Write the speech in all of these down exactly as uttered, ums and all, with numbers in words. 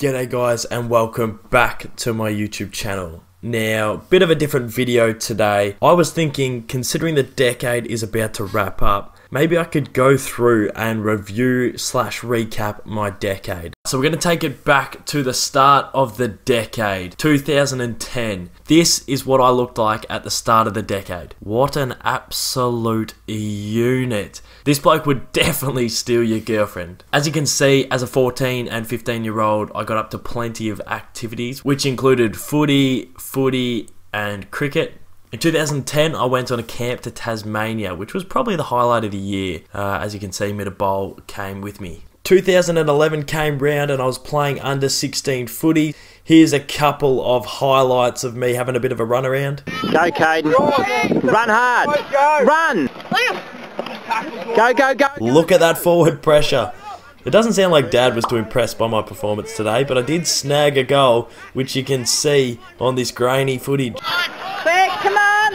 G'day guys and welcome back to my YouTube channel. Now, bit of a different video today. I was thinking, considering the decade is about to wrap up, maybe I could go through and review slash recap my decade. So we're going to take it back to the start of the decade, two thousand ten. This is what I looked like at the start of the decade. What an absolute unit. This bloke would definitely steal your girlfriend. As you can see, as a fourteen and fifteen year old, I got up to plenty of activities, which included footy, footy and cricket. In two thousand ten, I went on a camp to Tasmania, which was probably the highlight of the year. Uh, as you can see, Midaball came with me. two thousand eleven came round and I was playing under sixteen footy. Here's a couple of highlights of me having a bit of a run around. Go Caden, run hard, run! Go, go, go! Look at that forward pressure. It doesn't sound like Dad was too impressed by my performance today, but I did snag a goal, which you can see on this grainy footage. Come on!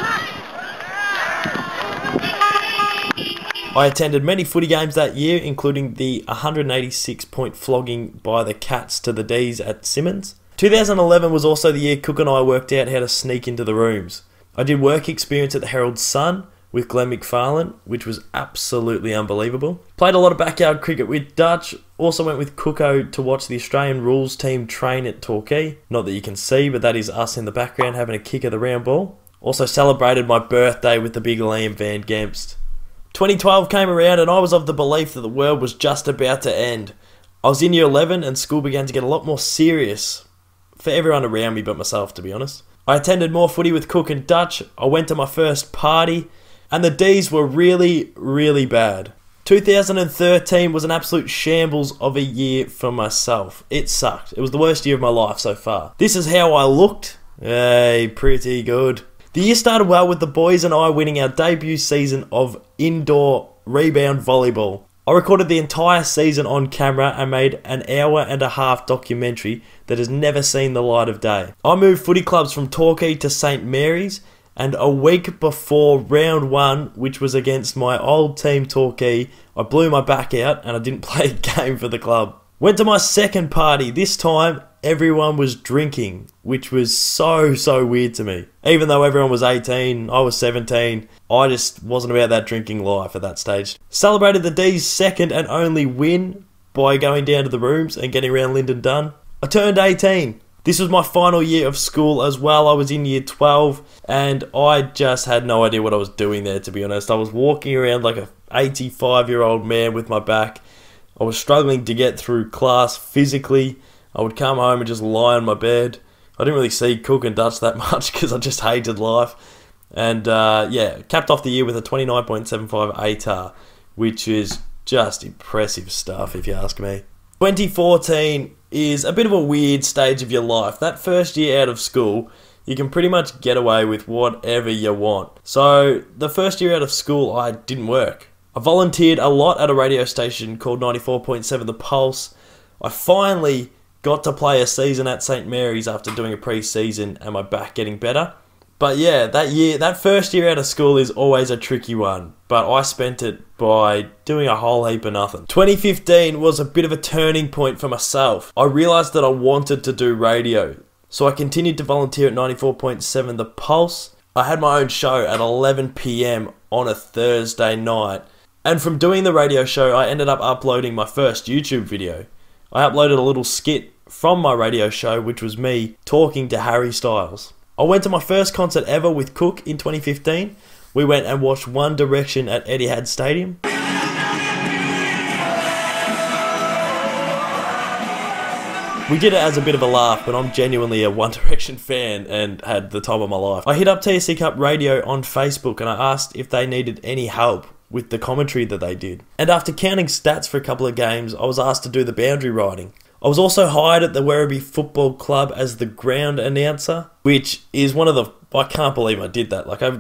I attended many footy games that year, including the one hundred eighty-six point flogging by the Cats to the D's at Simmons. two thousand eleven was also the year Cook and I worked out how to sneak into the rooms. I did work experience at the Herald Sun with Glenn McFarlane, which was absolutely unbelievable. Played a lot of backyard cricket with Dutch. Also went with Cooko to watch the Australian rules team train at Torquay. Not that you can see, but that is us in the background having a kick at the round ball. Also celebrated my birthday with the big Liam Van Gempst. twenty twelve came around and I was of the belief that the world was just about to end. I was in year eleven and school began to get a lot more serious for everyone around me but myself, to be honest. I attended more footy with Cook and Dutch, I went to my first party, and the D's were really, really bad. two thousand thirteen was an absolute shambles of a year for myself. It sucked. It was the worst year of my life so far. This is how I looked. Hey, pretty good. The year started well with the boys and I winning our debut season of indoor rebound volleyball. I recorded the entire season on camera and made an hour and a half documentary that has never seen the light of day. I moved footy clubs from Torquay to St Mary's, and a week before round one, which was against my old team Torquay, I blew my back out and I didn't play a game for the club. Went to my second party, this time everyone was drinking, which was so, so weird to me. Even though everyone was eighteen, I was seventeen, I just wasn't about that drinking life at that stage. Celebrated the D's second and only win by going down to the rooms and getting around Lyndon Dunn. I turned eighteen. This was my final year of school as well. I was in year twelve and I just had no idea what I was doing there, to be honest. I was walking around like an eighty-five year old man with my back. I was struggling to get through class physically. I would come home and just lie on my bed. I didn't really see Cook and Dutch that much because I just hated life. And uh, yeah, capped off the year with a twenty-nine point seven five A T A R, which is just impressive stuff if you ask me. twenty fourteen is a bit of a weird stage of your life. That first year out of school, you can pretty much get away with whatever you want. So the first year out of school, I didn't work. I volunteered a lot at a radio station called ninety-four point seven The Pulse. I finally got to play a season at St Mary's after doing a pre-season and my back getting better. But yeah, that year, that first year out of school is always a tricky one. But I spent it by doing a whole heap of nothing. twenty fifteen was a bit of a turning point for myself. I realised that I wanted to do radio. So I continued to volunteer at ninety-four point seven The Pulse. I had my own show at eleven p m on a Thursday night. And from doing the radio show, I ended up uploading my first YouTube video. I uploaded a little skit from my radio show, which was me talking to Harry Styles. I went to my first concert ever with Cook in twenty fifteen. We went and watched One Direction at Etihad Stadium. We did it as a bit of a laugh, but I'm genuinely a One Direction fan and had the time of my life. I hit up T S C Cup Radio on Facebook and I asked if they needed any help with the commentary that they did. And after counting stats for a couple of games, I was asked to do the boundary riding. I was also hired at the Werribee Football Club as the ground announcer, which is one of the... I can't believe I did that. Like, I,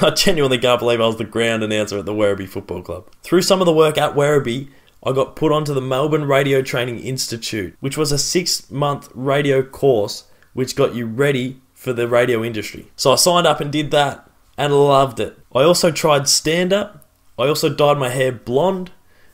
I genuinely can't believe I was the ground announcer at the Werribee Football Club. Through some of the work at Werribee, I got put onto the Melbourne Radio Training Institute, which was a six month radio course which got you ready for the radio industry. So I signed up and did that and loved it. I also tried stand-up. I also dyed my hair blonde.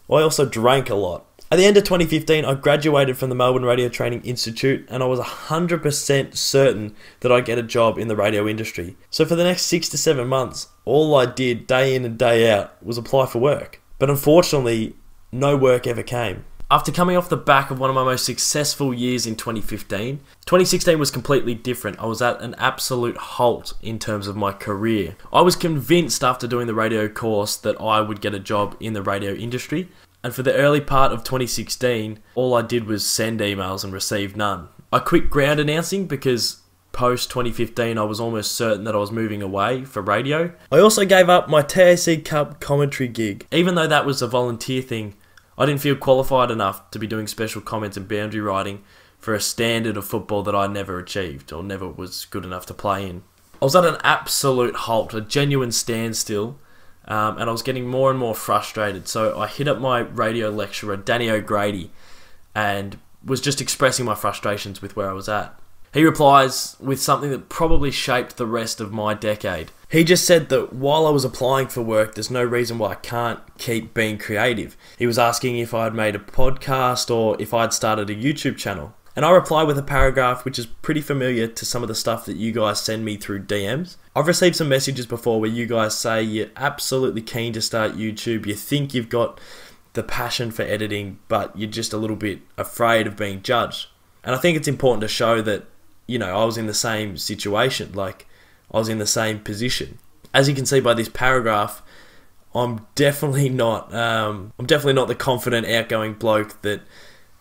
I also drank a lot. At the end of twenty fifteen, I graduated from the Melbourne Radio Training Institute and I was one hundred percent certain that I'd get a job in the radio industry. So for the next six to seven months, all I did day in and day out was apply for work. But unfortunately, no work ever came. After coming off the back of one of my most successful years in twenty fifteen, twenty sixteen was completely different. I was at an absolute halt in terms of my career. I was convinced after doing the radio course that I would get a job in the radio industry. And for the early part of twenty sixteen, all I did was send emails and receive none. I quit ground announcing because post twenty fifteen I was almost certain that I was moving away for radio. I also gave up my T S C Cup commentary gig. Even though that was a volunteer thing, I didn't feel qualified enough to be doing special comments and boundary riding for a standard of football that I never achieved or never was good enough to play in. I was at an absolute halt, a genuine standstill. Um, and I was getting more and more frustrated. So I hit up my radio lecturer, Danny O'Grady, and was just expressing my frustrations with where I was at. He replies with something that probably shaped the rest of my decade. He just said that while I was applying for work, there's no reason why I can't keep being creative. He was asking if I'd made a podcast or if I'd started a YouTube channel. And I reply with a paragraph which is pretty familiar to some of the stuff that you guys send me through D Ms. I've received some messages before where you guys say you're absolutely keen to start YouTube, you think you've got the passion for editing, but you're just a little bit afraid of being judged. And I think it's important to show that, you know, I was in the same situation, like I was in the same position. As you can see by this paragraph, I'm definitely not, um, I'm definitely not the confident, outgoing bloke that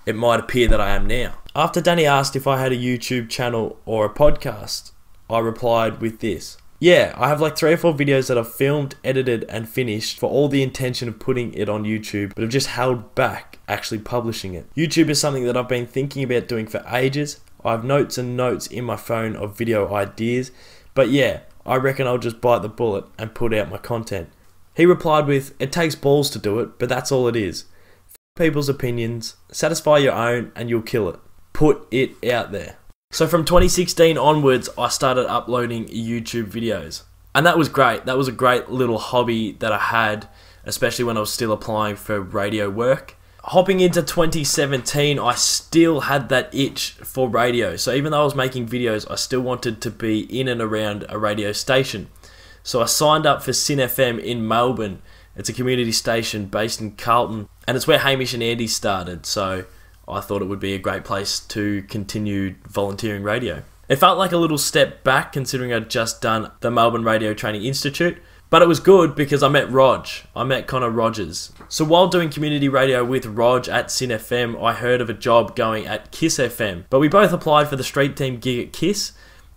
it might appear that I am now. After Danny asked if I had a YouTube channel or a podcast, I replied with this. Yeah, I have like three or four videos that I've filmed, edited and finished for all the intention of putting it on YouTube, but have just held back actually publishing it. YouTube is something that I've been thinking about doing for ages. I have notes and notes in my phone of video ideas, but yeah, I reckon I'll just bite the bullet and put out my content. He replied with, it takes balls to do it, but that's all it is. People's opinions, satisfy your own and you'll kill it. Put it out there. So from twenty sixteen onwards, I started uploading YouTube videos. And that was great. That was a great little hobby that I had, especially when I was still applying for radio work. Hopping into twenty seventeen, I still had that itch for radio. So even though I was making videos, I still wanted to be in and around a radio station. So I signed up for Syn F M in Melbourne. It's a community station based in Carlton, and it's where Hamish and Andy started, so I thought it would be a great place to continue volunteering radio. It felt like a little step back considering I'd just done the Melbourne Radio Training Institute, but it was good because I met Rog. I met Connor Rogers. So while doing community radio with Rog at Syn F M, I heard of a job going at Kiss F M, but we both applied for the street team gig at Kiss,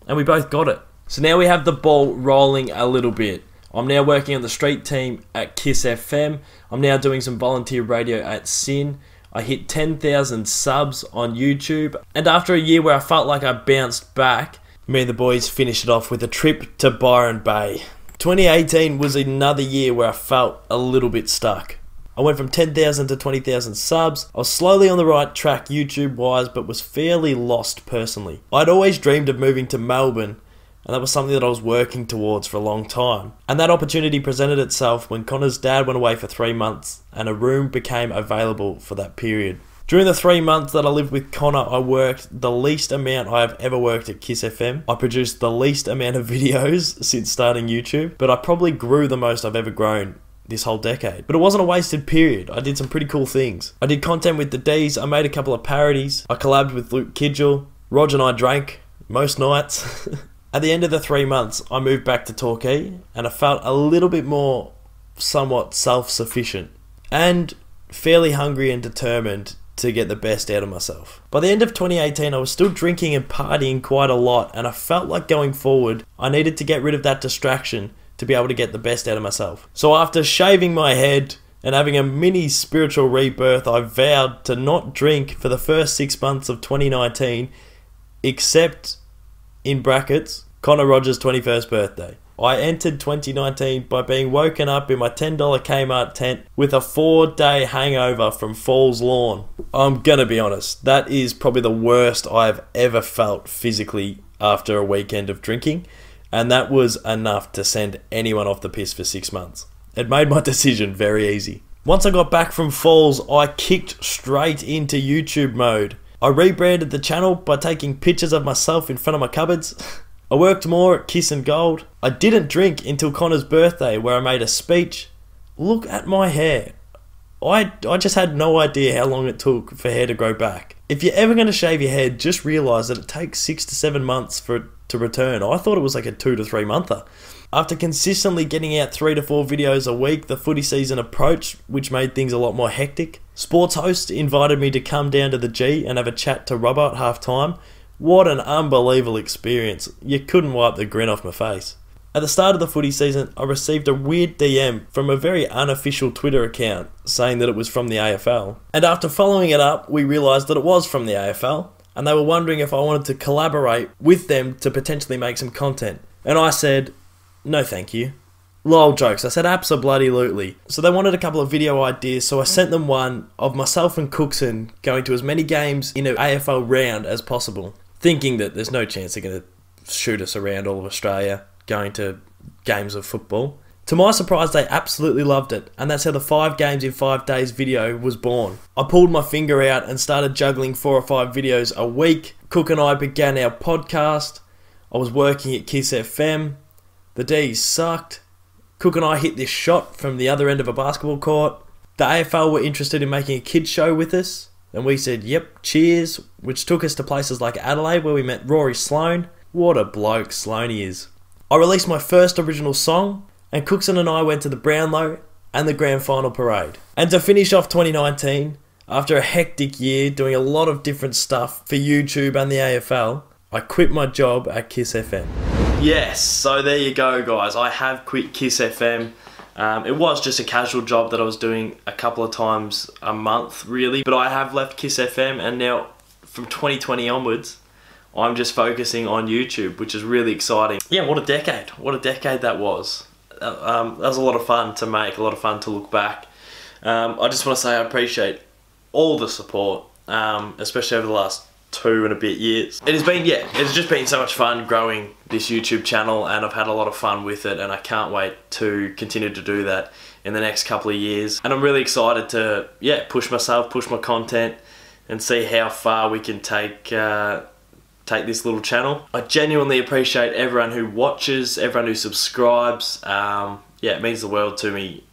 and we both got it. So now we have the ball rolling a little bit. I'm now working on the street team at Kiss F M. I'm now doing some volunteer radio at Syn. I hit ten thousand subs on YouTube. And after a year where I felt like I bounced back, me and the boys finished it off with a trip to Byron Bay. twenty eighteen was another year where I felt a little bit stuck. I went from ten thousand to twenty thousand subs. I was slowly on the right track YouTube-wise, but was fairly lost personally. I'd always dreamed of moving to Melbourne, and that was something that I was working towards for a long time. And that opportunity presented itself when Connor's dad went away for three months and a room became available for that period. During the three months that I lived with Connor, I worked the least amount I have ever worked at Kiss F M. I produced the least amount of videos since starting YouTube, but I probably grew the most I've ever grown this whole decade. But it wasn't a wasted period. I did some pretty cool things. I did content with the D's, I made a couple of parodies, I collabed with Luke Kijel, Rog and I drank most nights. At the end of the three months, I moved back to Torquay and I felt a little bit more somewhat self-sufficient and fairly hungry and determined to get the best out of myself. By the end of twenty eighteen, I was still drinking and partying quite a lot, and I felt like going forward, I needed to get rid of that distraction to be able to get the best out of myself. So after shaving my head and having a mini spiritual rebirth, I vowed to not drink for the first six months of twenty nineteen, except in brackets, Connor Rogers' twenty-first birthday. I entered twenty nineteen by being woken up in my ten dollar Kmart tent with a four-day hangover from Falls Lawn. I'm gonna be honest, that is probably the worst I've ever felt physically after a weekend of drinking, and that was enough to send anyone off the piss for six months. It made my decision very easy. Once I got back from Falls, I kicked straight into YouTube mode. I rebranded the channel by taking pictures of myself in front of my cupboards. I worked more at Kiss and Gold. I didn't drink until Connor's birthday, where I made a speech. Look at my hair. I, I just had no idea how long it took for hair to grow back. If you're ever going to shave your head, just realise that it takes six to seven months for it to return. I thought it was like a two to three monther. After consistently getting out three to four videos a week, the footy season approached, which made things a lot more hectic. Sports host invited me to come down to the G and have a chat to Robbo at half time. What an unbelievable experience. You couldn't wipe the grin off my face. At the start of the footy season, I received a weird D M from a very unofficial Twitter account saying that it was from the A F L. And after following it up, we realised that it was from the A F L, and they were wondering if I wanted to collaborate with them to potentially make some content. And I said, no thank you. Lol jokes, I said abso-bloody-lutely. So they wanted a couple of video ideas, so I sent them one of myself and Cookson going to as many games in an A F L round as possible, thinking that there's no chance they're going to shoot us around all of Australia, going to games of football. To my surprise, they absolutely loved it, and that's how the five games in five days video was born. I pulled my finger out and started juggling four or five videos a week. Cook and I began our podcast. I was working at Kiss F M. The D sucked. Cook and I hit this shot from the other end of a basketball court. The A F L were interested in making a kids show with us, and we said, yep, cheers, which took us to places like Adelaide, where we met Rory Sloan. What a bloke Sloaney is. I released my first original song, and Cookson and I went to the Brownlow and the Grand Final Parade. And to finish off twenty nineteen, after a hectic year doing a lot of different stuff for YouTube and the A F L, I quit my job at Kiss F M. Yes, so there you go guys, I have quit Kiss F M. Um, it was just a casual job that I was doing a couple of times a month really, but I have left Kiss F M, and now from twenty twenty onwards, I'm just focusing on YouTube, which is really exciting. Yeah, what a decade. What a decade that was. Um, that was a lot of fun to make, a lot of fun to look back. Um, I just want to say I appreciate all the support, um, especially over the last two and a bit years. It has been, yeah, it's just been so much fun growing this YouTube channel, and I've had a lot of fun with it, and I can't wait to continue to do that in the next couple of years. And I'm really excited to, yeah, push myself, push my content, and see how far we can take... Uh, take this little channel. I genuinely appreciate everyone who watches, everyone who subscribes. Um, yeah, it means the world to me.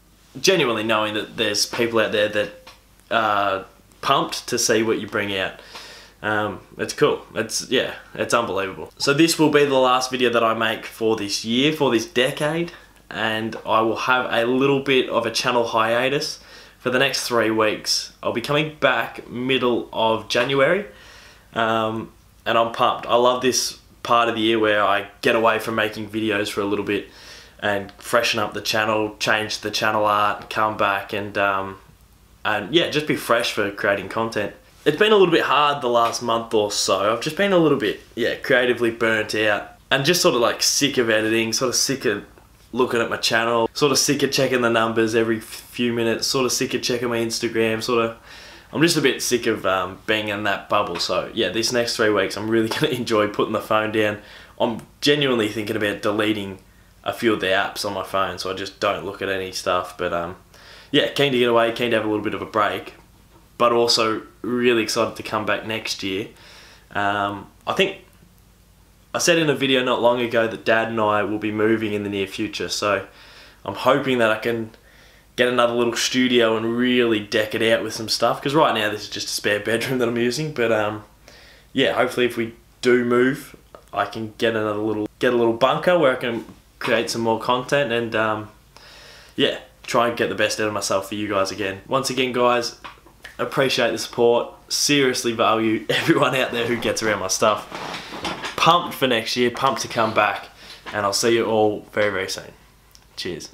Genuinely knowing that there's people out there that are pumped to see what you bring out. Um, it's cool. It's, yeah, it's unbelievable. So this will be the last video that I make for this year, for this decade, and I will have a little bit of a channel hiatus for the next three weeks. I'll be coming back middle of January. Um, And I'm pumped. I love this part of the year where I get away from making videos for a little bit and freshen up the channel, change the channel art, come back and, um, and yeah, just be fresh for creating content. It's been a little bit hard the last month or so. I've just been a little bit, yeah, creatively burnt out and just sort of like sick of editing, sort of sick of looking at my channel, sort of sick of checking the numbers every few minutes, sort of sick of checking my Instagram, sort of... I'm just a bit sick of um, being in that bubble, so yeah, this next three weeks I'm really going to enjoy putting the phone down. I'm genuinely thinking about deleting a few of the apps on my phone, so I just don't look at any stuff, but um, yeah, keen to get away, keen to have a little bit of a break, but also really excited to come back next year. Um, I think I said in a video not long ago that Dad and I will be moving in the near future, so I'm hoping that I can... get another little studio and really deck it out with some stuff, because right now this is just a spare bedroom that I'm using, but um, yeah, hopefully if we do move, I can get another little, get a little bunker where I can create some more content and um, yeah, try and get the best out of myself for you guys again. Once again guys, appreciate the support, seriously value everyone out there who gets around my stuff. Pumped for next year, pumped to come back, and I'll see you all very, very soon. Cheers.